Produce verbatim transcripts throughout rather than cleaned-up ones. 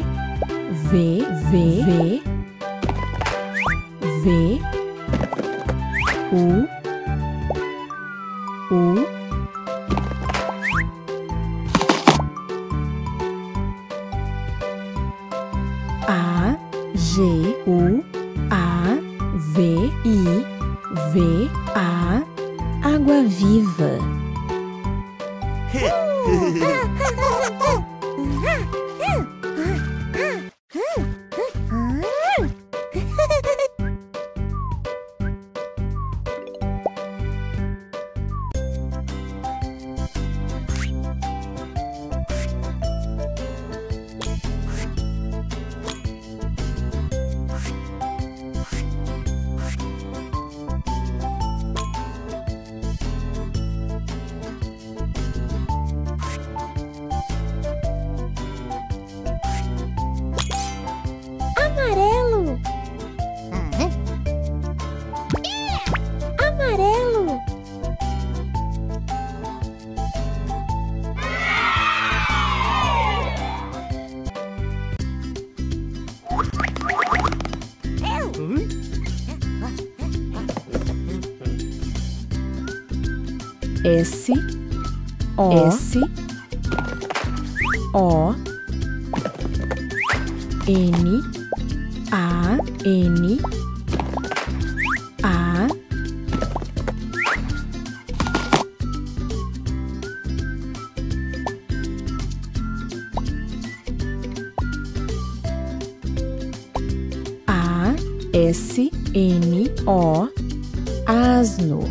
V V V V V U U A G U A V I V A Água Viva. S O S O N A N A A S N O Asno.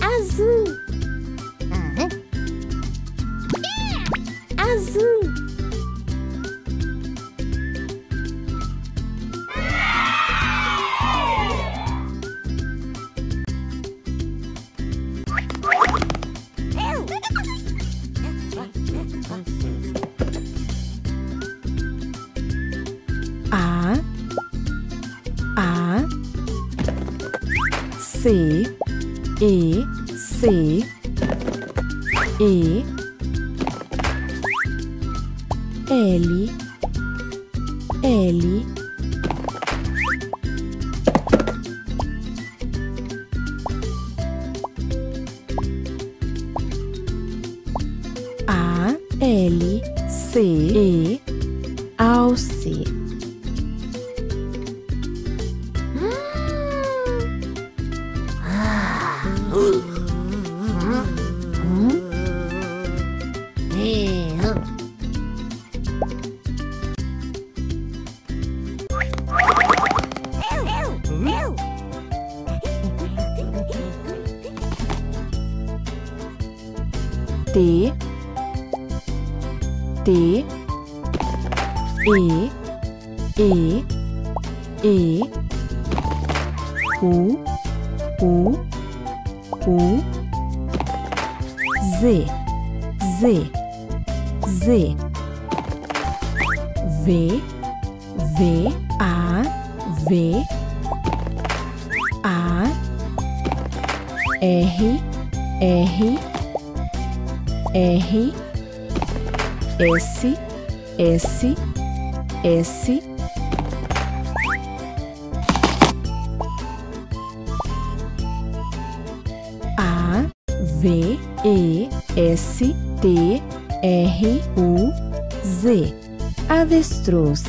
Azul. Azul. A A C E C E L L A L C E alce. T T E E E U U U Z Z Z V V A V A R R R S S S A V E S T R U Z Avestruz.